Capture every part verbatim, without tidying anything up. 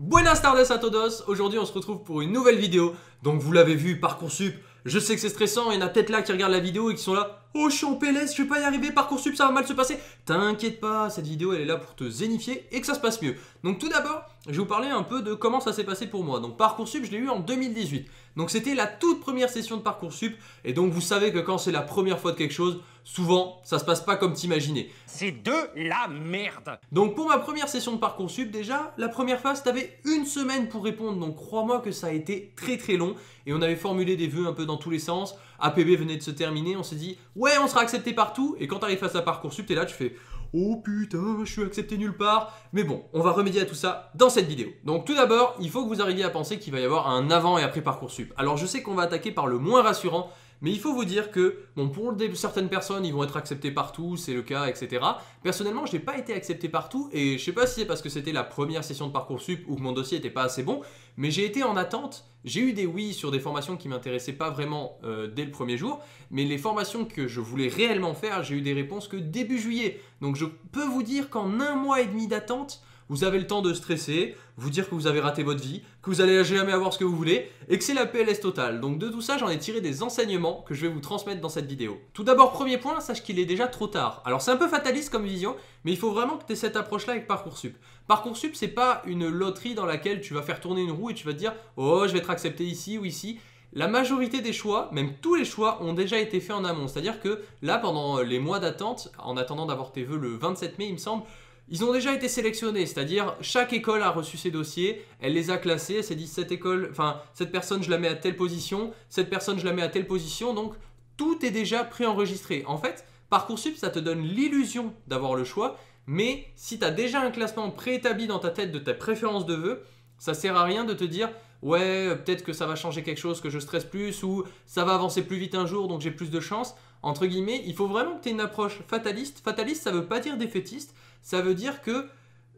Buenas tardes a todos, aujourd'hui on se retrouve pour une nouvelle vidéo. Donc vous l'avez vu, Parcoursup, je sais que c'est stressant, il y en a peut-être là qui regardent la vidéo et qui sont là: oh, je suis en P L S, je vais pas y arriver, Parcoursup ça va mal se passer. T'inquiète pas, cette vidéo elle est là pour te zénifier et que ça se passe mieux. Donc tout d'abord, je vais vous parler un peu de comment ça s'est passé pour moi. Donc Parcoursup, je l'ai eu en deux mille dix-huit. Donc c'était la toute première session de Parcoursup. Et donc vous savez que quand c'est la première fois de quelque chose, souvent ça se passe pas comme t'imaginais. C'est de la merde. Donc pour ma première session de Parcoursup, déjà, la première phase, t'avais une semaine pour répondre. Donc crois-moi que ça a été très très long. Et on avait formulé des vœux un peu dans tous les sens. A P B venait de se terminer, on s'est dit ouais, on sera accepté partout. Et quand t'arrives face à Parcoursup, t'es là, tu fais oh putain, je suis accepté nulle part. Mais bon, on va remédier à tout ça dans cette vidéo. Donc tout d'abord, il faut que vous arriviez à penser qu'il va y avoir un avant et après Parcoursup. Alors je sais qu'on va attaquer par le moins rassurant, mais il faut vous dire que bon, pour certaines personnes, ils vont être acceptés partout, c'est le cas, et cetera. Personnellement, je n'ai pas été accepté partout et je sais pas si c'est parce que c'était la première session de Parcoursup ou que mon dossier n'était pas assez bon, mais j'ai été en attente. J'ai eu des oui sur des formations qui ne m'intéressaient pas vraiment euh, dès le premier jour, mais les formations que je voulais réellement faire, j'ai eu des réponses que début juillet. Donc je peux vous dire qu'en un mois et demi d'attente, vous avez le temps de stresser, vous dire que vous avez raté votre vie, que vous allez jamais avoir ce que vous voulez et que c'est la P L S totale. Donc de tout ça, j'en ai tiré des enseignements que je vais vous transmettre dans cette vidéo. Tout d'abord, premier point, sache qu'il est déjà trop tard. Alors c'est un peu fataliste comme vision, mais il faut vraiment que tu aies cette approche-là avec Parcoursup. Parcoursup, c'est pas une loterie dans laquelle tu vas faire tourner une roue et tu vas te dire « Oh, je vais être accepté ici ou ici ». La majorité des choix, même tous les choix, ont déjà été faits en amont. C'est-à-dire que là, pendant les mois d'attente, en attendant d'avoir tes vœux le vingt-sept mai, il me semble, ils ont déjà été sélectionnés, c'est-à-dire chaque école a reçu ses dossiers, elle les a classés, elle s'est dit cette école, enfin cette personne je la mets à telle position, cette personne je la mets à telle position, donc tout est déjà préenregistré. En fait, Parcoursup, ça te donne l'illusion d'avoir le choix, mais si tu as déjà un classement préétabli dans ta tête de ta préférence de vœux, ça sert à rien de te dire ouais, peut-être que ça va changer quelque chose, que je stresse plus, ou ça va avancer plus vite un jour donc j'ai plus de chance. Entre guillemets, il faut vraiment que tu aies une approche fataliste. Fataliste, ça ne veut pas dire défaitiste, ça veut dire que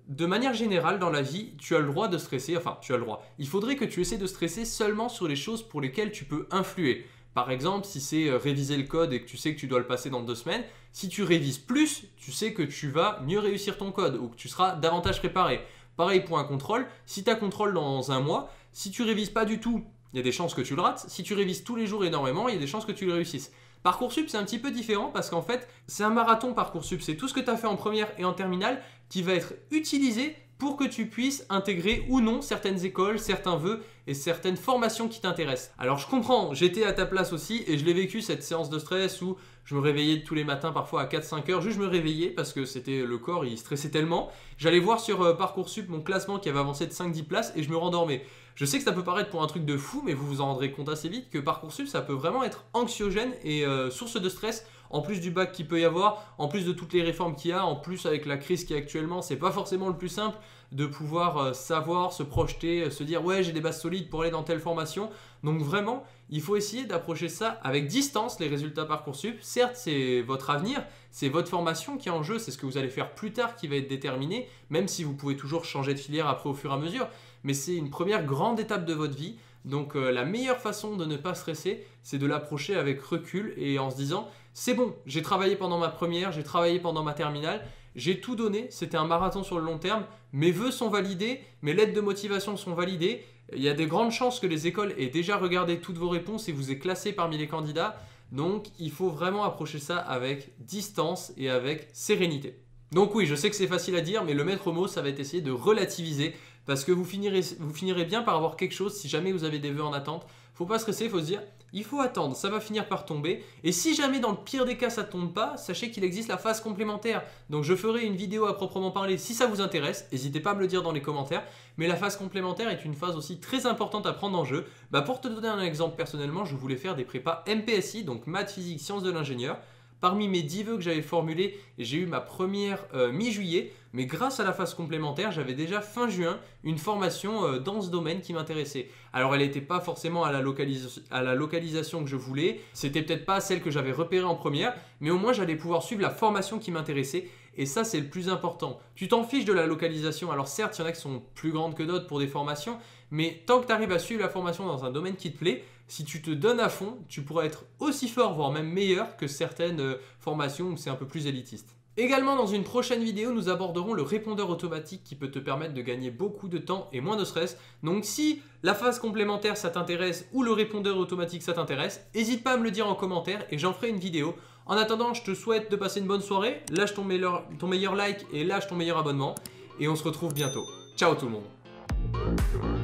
de manière générale dans la vie, tu as le droit de stresser, enfin tu as le droit. Il faudrait que tu essaies de stresser seulement sur les choses pour lesquelles tu peux influer. Par exemple, si c'est réviser le code et que tu sais que tu dois le passer dans deux semaines, si tu révises plus, tu sais que tu vas mieux réussir ton code ou que tu seras davantage préparé. Pareil pour un contrôle, si tu as contrôle dans un mois, si tu révises pas du tout, il y a des chances que tu le rates. Si tu révises tous les jours énormément, il y a des chances que tu le réussisses. Parcoursup, c'est un petit peu différent parce qu'en fait, c'est un marathon Parcoursup. C'est tout ce que tu as fait en première et en terminale qui va être utilisé pour que tu puisses intégrer ou non certaines écoles, certains vœux et certaines formations qui t'intéressent. Alors je comprends, j'étais à ta place aussi et je l'ai vécu cette séance de stress où je me réveillais tous les matins parfois à quatre cinq heures, juste je me réveillais parce que c'était le corps, il stressait tellement. J'allais voir sur euh, Parcoursup mon classement qui avait avancé de cinq dix places et je me rendormais. Je sais que ça peut paraître pour un truc de fou, mais vous vous en rendrez compte assez vite que Parcoursup, ça peut vraiment être anxiogène et euh, source de stress. En plus du bac qu'il peut y avoir, en plus de toutes les réformes qu'il y a, en plus avec la crise qu'il y a actuellement, c'est pas forcément le plus simple de pouvoir euh, savoir, se projeter, euh, se dire « ouais, j'ai des bases solides » pour aller dans telle formation. Donc vraiment, il faut essayer d'approcher ça avec distance, les résultats Parcoursup. Certes, c'est votre avenir, c'est votre formation qui est en jeu, c'est ce que vous allez faire plus tard qui va être déterminé, même si vous pouvez toujours changer de filière après au fur et à mesure. Mais c'est une première grande étape de votre vie. Donc euh, la meilleure façon de ne pas stresser, c'est de l'approcher avec recul et en se disant « c'est bon, j'ai travaillé pendant ma première, j'ai travaillé pendant ma terminale, j'ai tout donné, c'était un marathon sur le long terme, mes vœux sont validés, mes lettres de motivation sont validées, il y a des grandes chances que les écoles aient déjà regardé toutes vos réponses et vous aient classé parmi les candidats. » Donc il faut vraiment approcher ça avec distance et avec sérénité. Donc oui, je sais que c'est facile à dire, mais le maître mot, ça va être essayer de relativiser parce que vous finirez, vous finirez bien par avoir quelque chose si jamais vous avez des vœux en attente. Faut pas stresser, faut se dire, il faut attendre, ça va finir par tomber. Et si jamais dans le pire des cas ça tombe pas, sachez qu'il existe la phase complémentaire. Donc je ferai une vidéo à proprement parler si ça vous intéresse, n'hésitez pas à me le dire dans les commentaires. Mais la phase complémentaire est une phase aussi très importante à prendre en jeu. Bah pour te donner un exemple, personnellement, je voulais faire des prépas M P S I, donc maths, physique, sciences de l'ingénieur. Parmi mes dix vœux que j'avais formulés, j'ai eu ma première euh, mi-juillet, mais grâce à la phase complémentaire, j'avais déjà fin juin une formation euh, dans ce domaine qui m'intéressait. Alors elle n'était pas forcément à la, localis- à la localisation que je voulais, c'était peut-être pas celle que j'avais repérée en première, mais au moins j'allais pouvoir suivre la formation qui m'intéressait. Et ça, c'est le plus important. Tu t'en fiches de la localisation. Alors certes, il y en a qui sont plus grandes que d'autres pour des formations, mais tant que tu arrives à suivre la formation dans un domaine qui te plaît, si tu te donnes à fond, tu pourras être aussi fort, voire même meilleur que certaines formations où c'est un peu plus élitiste. Également dans une prochaine vidéo, nous aborderons le répondeur automatique qui peut te permettre de gagner beaucoup de temps et moins de stress. Donc si la phase complémentaire ça t'intéresse ou le répondeur automatique ça t'intéresse, n'hésite pas à me le dire en commentaire et j'en ferai une vidéo. En attendant, je te souhaite de passer une bonne soirée, lâche ton meilleur, ton meilleur like et lâche ton meilleur abonnement. Et on se retrouve bientôt. Ciao tout le monde!